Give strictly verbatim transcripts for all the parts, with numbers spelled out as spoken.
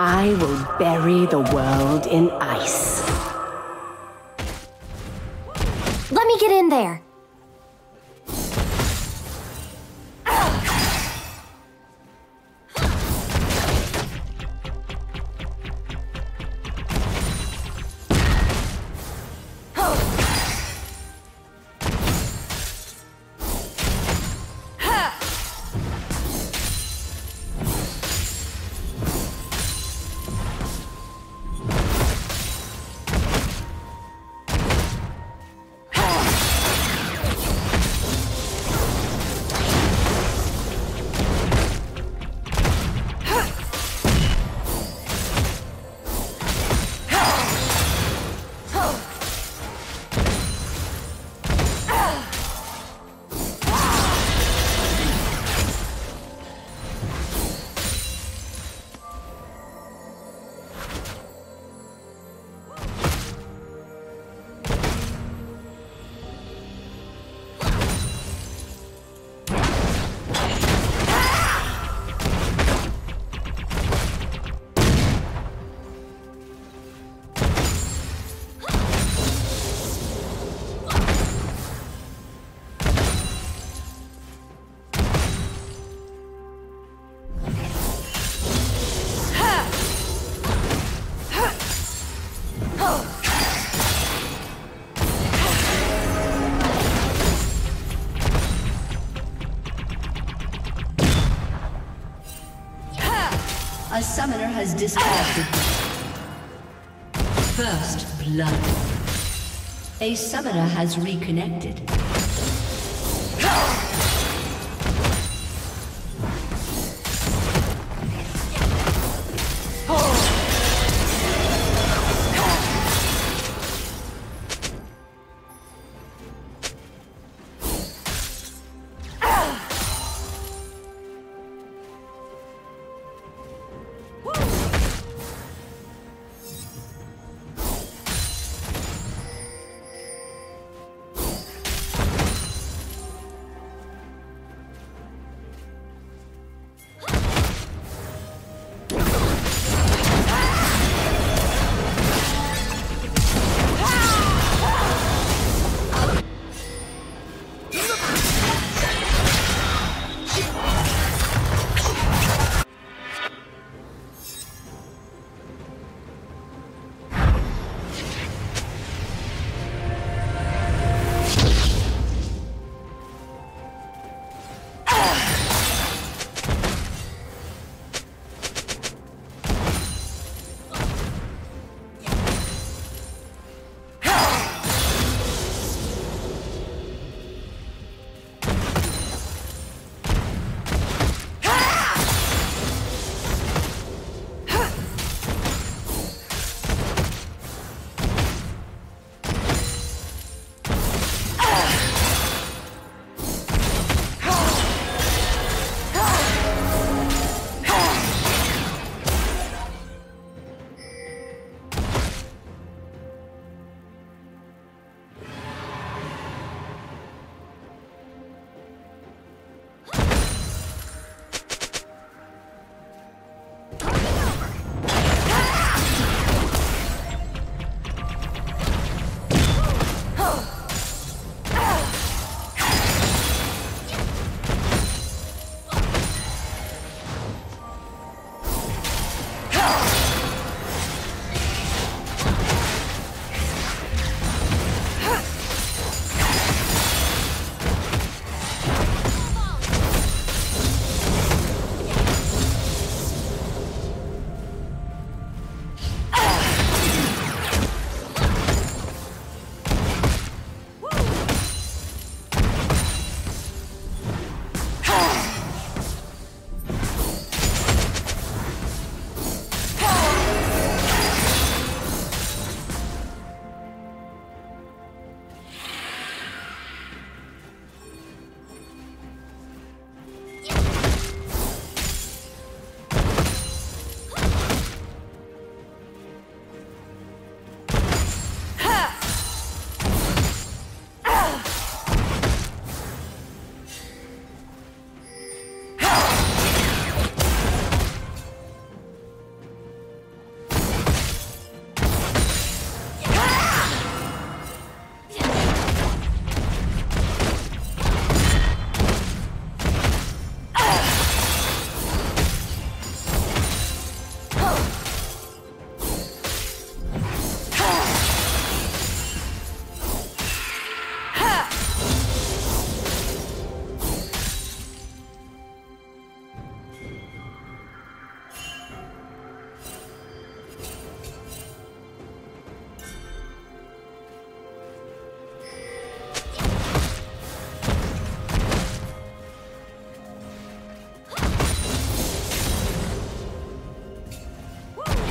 I will bury the world in ice. Let me get in there. A summoner has disconnected. First blood. A summoner has reconnected.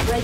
Red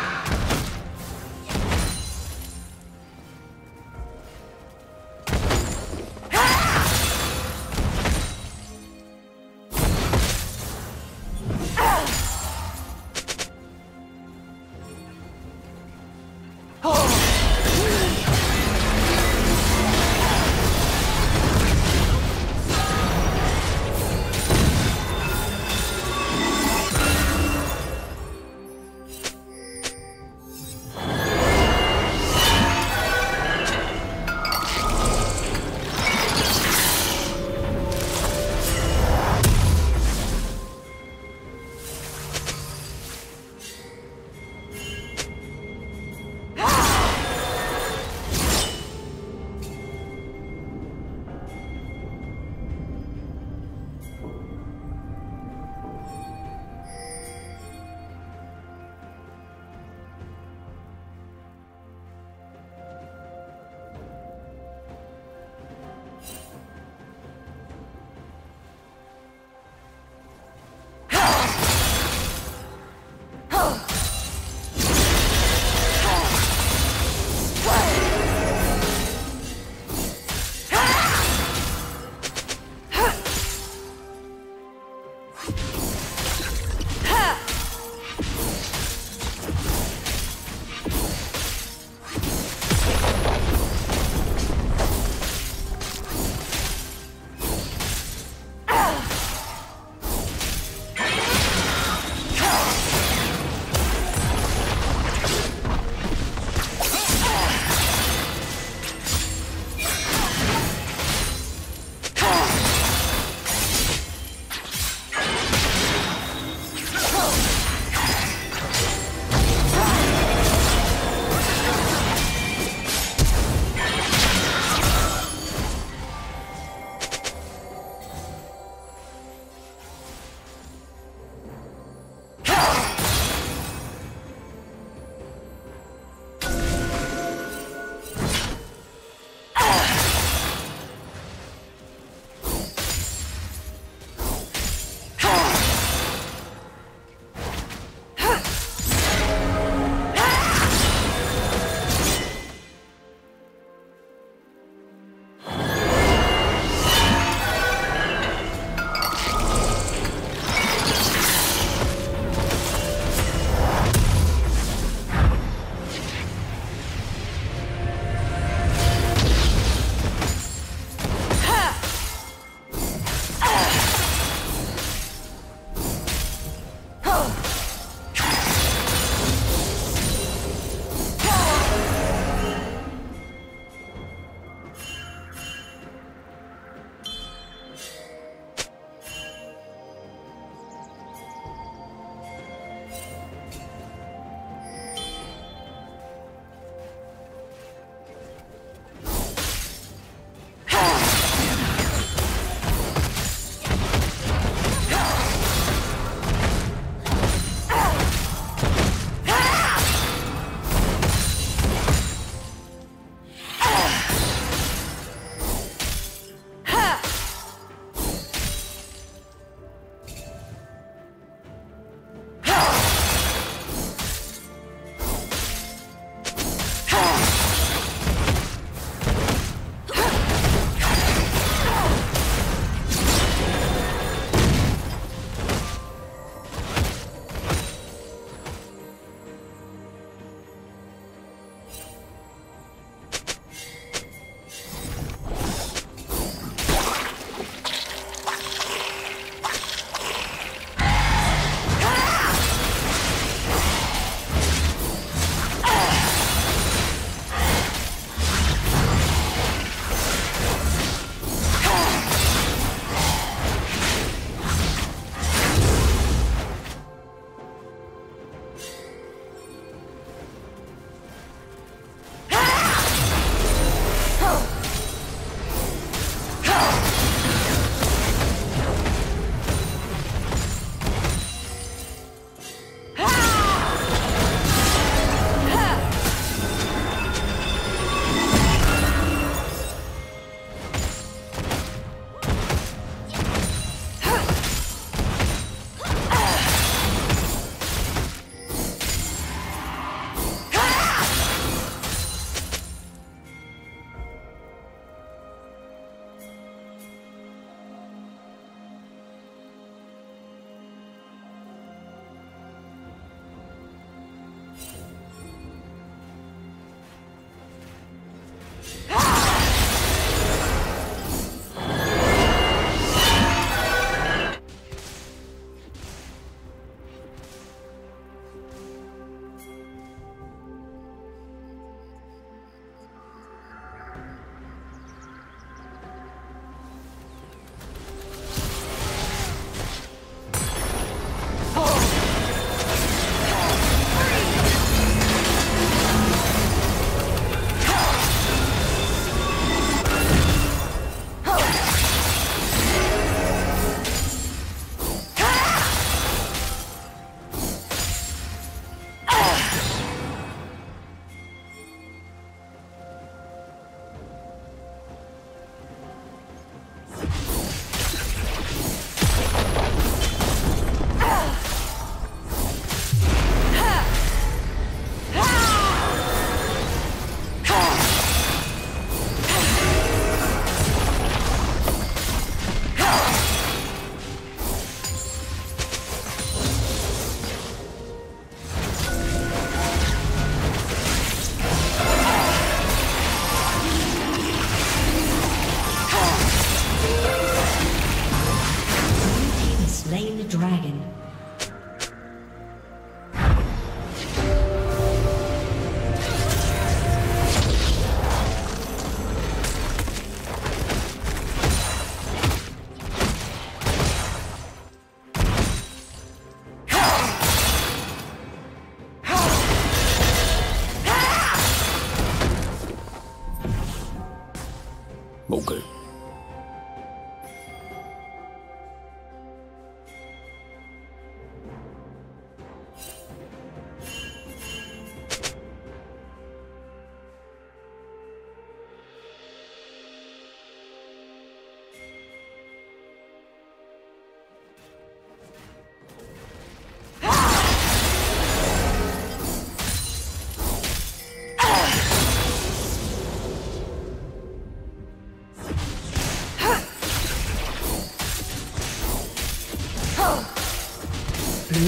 Blue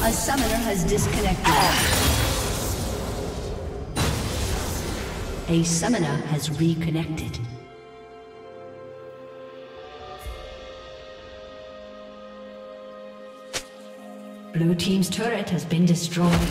A summoner has disconnected. A summoner has reconnected. Blue team's turret has been destroyed.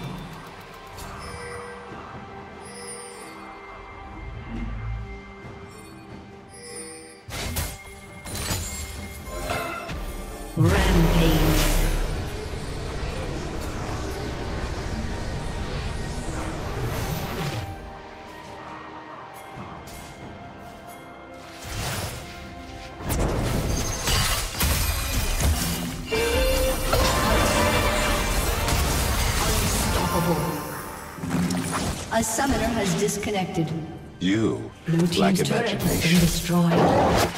Rampage. A summoner has disconnected. You, Blue team's turret has been destroyed.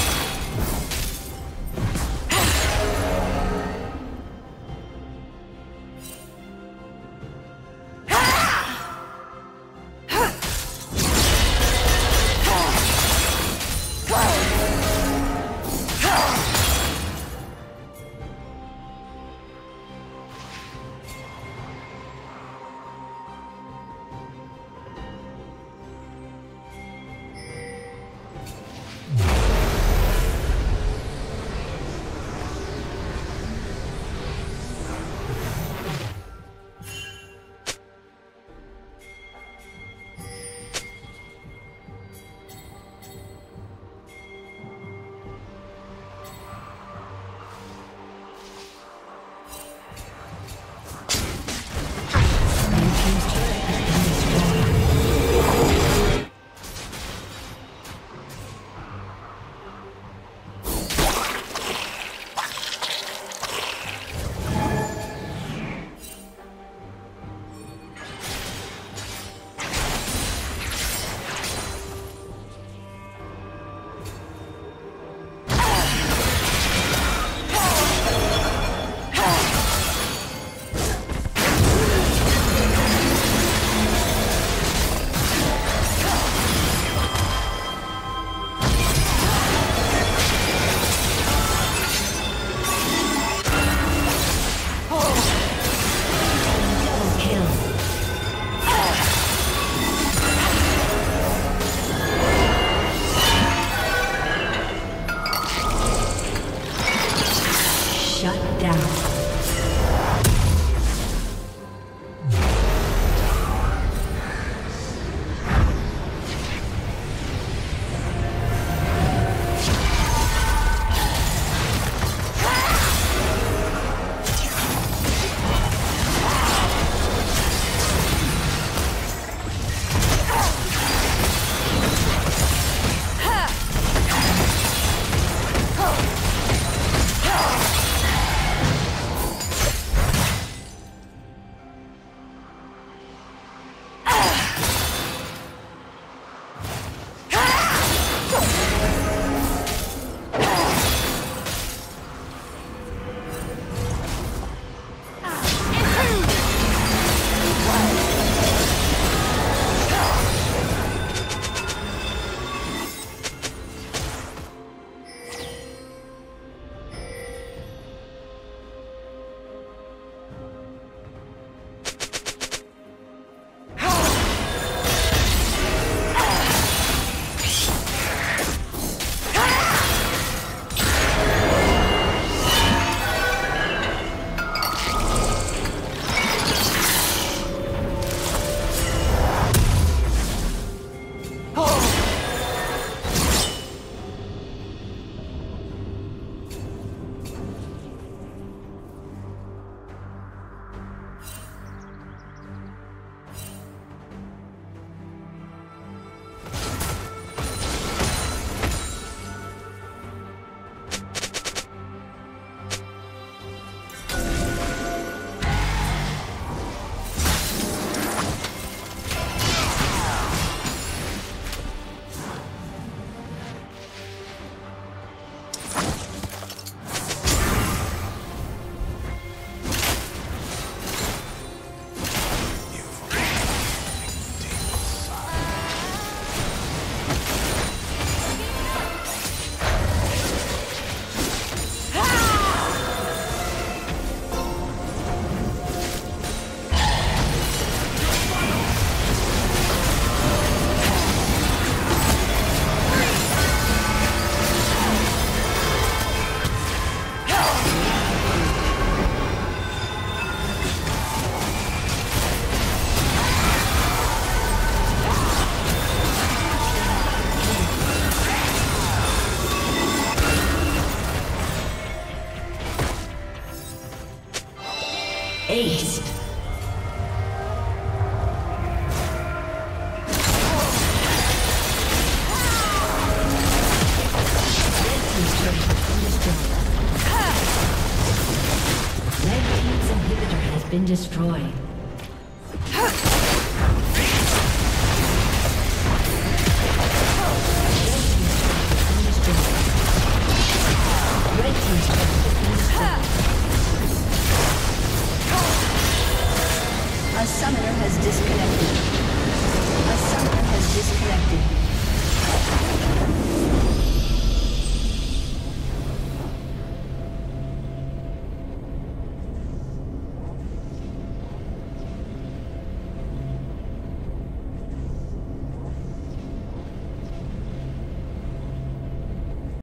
Ace. Red team's inhibitor has been destroyed. A summoner has disconnected. A summoner has disconnected.